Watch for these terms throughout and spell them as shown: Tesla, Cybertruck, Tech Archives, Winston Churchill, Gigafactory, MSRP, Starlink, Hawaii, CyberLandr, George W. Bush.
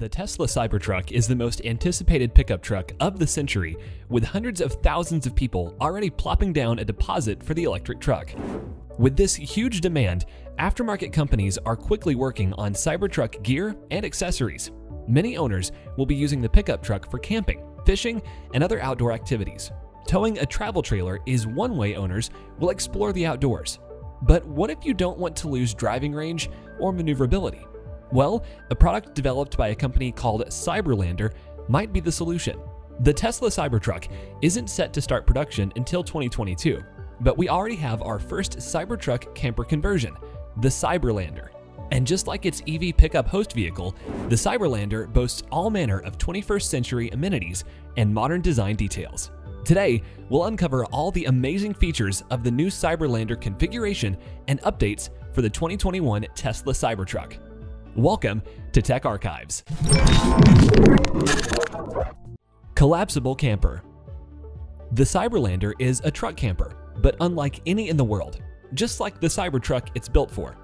The Tesla Cybertruck is the most anticipated pickup truck of the century, with hundreds of thousands of people already plopping down a deposit for the electric truck. With this huge demand, aftermarket companies are quickly working on Cybertruck gear and accessories. Many owners will be using the pickup truck for camping, fishing, and other outdoor activities. Towing a travel trailer is one way owners will explore the outdoors. But what if you don't want to lose driving range or maneuverability? Well, a product developed by a company called CyberLandr might be the solution. The Tesla Cybertruck isn't set to start production until 2022, but we already have our first Cybertruck camper conversion, the CyberLandr. And just like its EV pickup host vehicle, the CyberLandr boasts all manner of 21st century amenities and modern design details. Today, we'll uncover all the amazing features of the new CyberLandr configuration and updates for the 2021 Tesla Cybertruck. Welcome to Tech Archives. Collapsible camper. The CyberLandr is a truck camper, but unlike any in the world, just like the Cybertruck it's built for.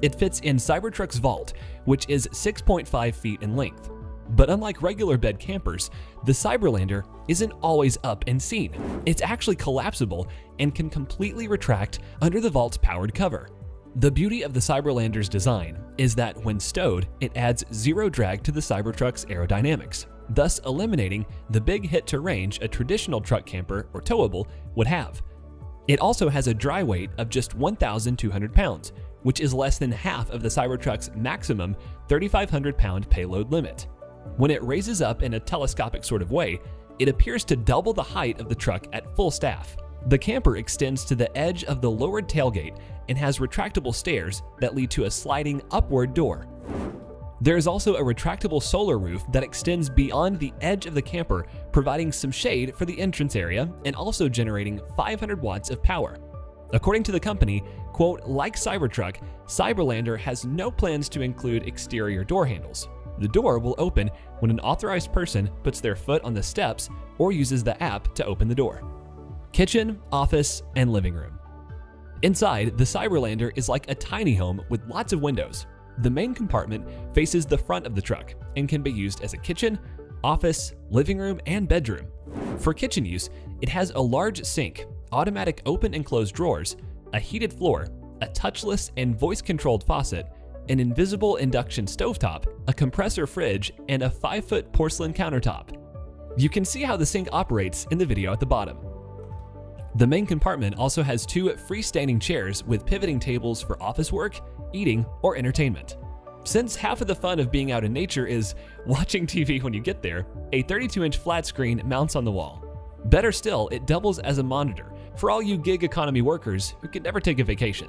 It fits in Cybertruck's vault, which is 6.5 feet in length. But unlike regular bed campers, the CyberLandr isn't always up and seen. It's actually collapsible and can completely retract under the vault's powered cover. The beauty of the CyberLandr's design is that when stowed, it adds zero drag to the Cybertruck's aerodynamics, thus eliminating the big hit to range a traditional truck camper or towable would have. It also has a dry weight of just 1,200 pounds, which is less than half of the Cybertruck's maximum 3,500 pound payload limit. When it raises up in a telescopic sort of way, it appears to double the height of the truck at full staff. The camper extends to the edge of the lowered tailgate and has retractable stairs that lead to a sliding upward door. There is also a retractable solar roof that extends beyond the edge of the camper, providing some shade for the entrance area and also generating 500 watts of power. According to the company, quote, "Like Cybertruck, CyberLandr has no plans to include exterior door handles. The door will open when an authorized person puts their foot on the steps or uses the app to open the door." Kitchen, office, and living room. Inside, the CyberLandr is like a tiny home with lots of windows. The main compartment faces the front of the truck and can be used as a kitchen, office, living room, and bedroom. For kitchen use, it has a large sink, automatic open and close drawers, a heated floor, a touchless and voice-controlled faucet, an invisible induction stovetop, a compressor fridge, and a 5-foot porcelain countertop. You can see how the sink operates in the video at the bottom. The main compartment also has two freestanding chairs with pivoting tables for office work, eating, or entertainment. Since half of the fun of being out in nature is watching TV when you get there, a 32-inch flat screen mounts on the wall. Better still, it doubles as a monitor for all you gig economy workers who can never take a vacation.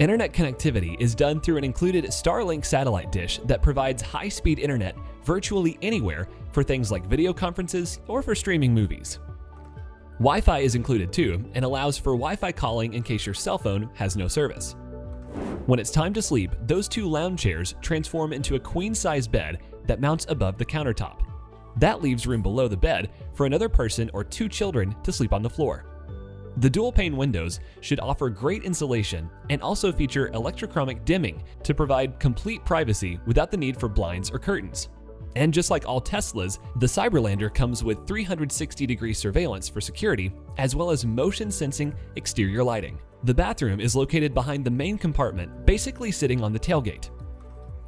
Internet connectivity is done through an included Starlink satellite dish that provides high-speed internet virtually anywhere for things like video conferences or for streaming movies. Wi-Fi is included too and allows for Wi-Fi calling in case your cell phone has no service. When it's time to sleep, those two lounge chairs transform into a queen-size bed that mounts above the countertop. That leaves room below the bed for another person or two children to sleep on the floor. The dual-pane windows should offer great insulation and also feature electrochromic dimming to provide complete privacy without the need for blinds or curtains. And just like all Teslas, the CyberLandr comes with 360-degree surveillance for security, as well as motion-sensing exterior lighting. The bathroom is located behind the main compartment, basically sitting on the tailgate.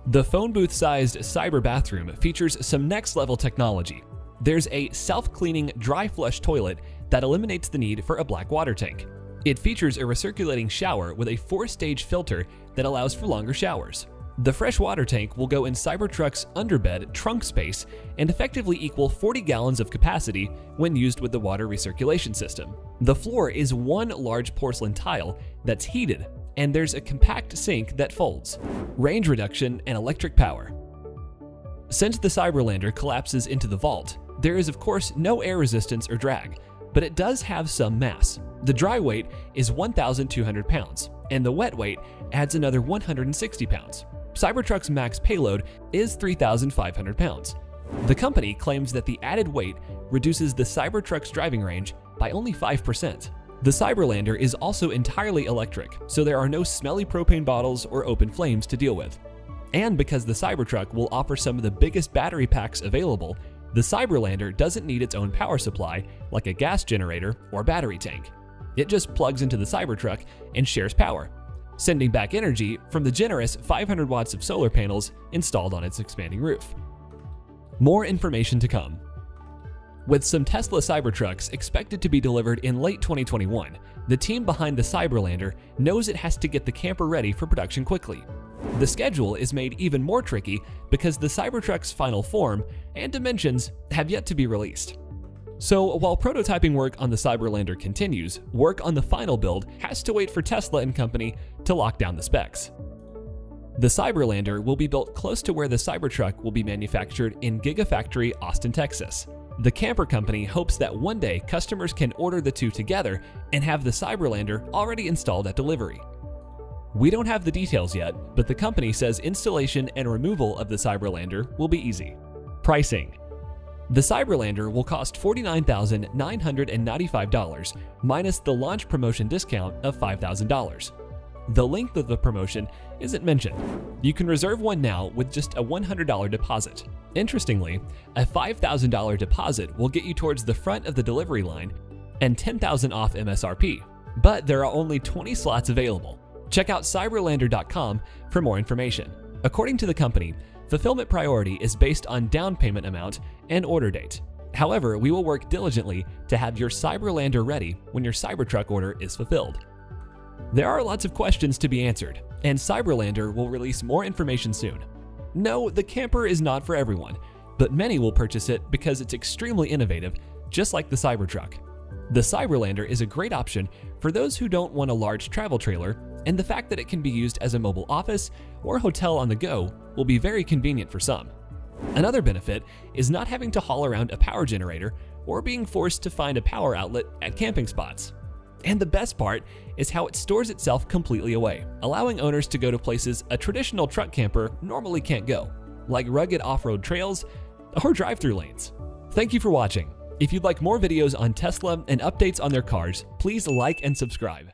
The phone booth-sized cyber bathroom features some next-level technology. There's a self-cleaning dry flush toilet that eliminates the need for a black water tank. It features a recirculating shower with a 4-stage filter that allows for longer showers. The fresh water tank will go in Cybertruck's underbed trunk space and effectively equal 40 gallons of capacity when used with the water recirculation system. The floor is one large porcelain tile that's heated, and there's a compact sink that folds. Range reduction and electric power. Since the CyberLandr collapses into the vault, there is of course no air resistance or drag, but it does have some mass. The dry weight is 1,200 pounds, and the wet weight adds another 160 pounds. Cybertruck's max payload is 3,500 pounds. The company claims that the added weight reduces the Cybertruck's driving range by only 5%. The CyberLandr is also entirely electric, so there are no smelly propane bottles or open flames to deal with. And because the Cybertruck will offer some of the biggest battery packs available, the CyberLandr doesn't need its own power supply, like a gas generator or battery tank. It just plugs into the Cybertruck and shares power, sending back energy from the generous 500 watts of solar panels installed on its expanding roof. More information to come. With some Tesla Cybertrucks expected to be delivered in late 2021, the team behind the CyberLandr knows it has to get the camper ready for production quickly. The schedule is made even more tricky because the Cybertruck's final form and dimensions have yet to be released. So while prototyping work on the CyberLandr continues, work on the final build has to wait for Tesla and company to lock down the specs. The CyberLandr will be built close to where the Cybertruck will be manufactured in Gigafactory, Austin, Texas. The camper company hopes that one day customers can order the two together and have the CyberLandr already installed at delivery. We don't have the details yet, but the company says installation and removal of the CyberLandr will be easy. Pricing. The CyberLandr will cost $49,995 minus the launch promotion discount of $5,000. The length of the promotion isn't mentioned. You can reserve one now with just a $100 deposit. Interestingly, a $5,000 deposit will get you towards the front of the delivery line and $10,000 off MSRP, but there are only 20 slots available. Check out cyberlandr.com for more information. According to the company, fulfillment priority is based on down payment amount and order date. However, we will work diligently to have your CyberLandr ready when your Cybertruck order is fulfilled. There are lots of questions to be answered, and CyberLandr will release more information soon. No, the camper is not for everyone, but many will purchase it because it's extremely innovative, just like the Cybertruck. The CyberLandr is a great option for those who don't want a large travel trailer, and the fact that it can be used as a mobile office or hotel on the go will be very convenient for some. Another benefit is not having to haul around a power generator or being forced to find a power outlet at camping spots. And the best part is how it stores itself completely away, allowing owners to go to places a traditional truck camper normally can't go, like rugged off-road trails or drive-through lanes. Thank you for watching. If you'd like more videos on Tesla and updates on their cars, please like and subscribe.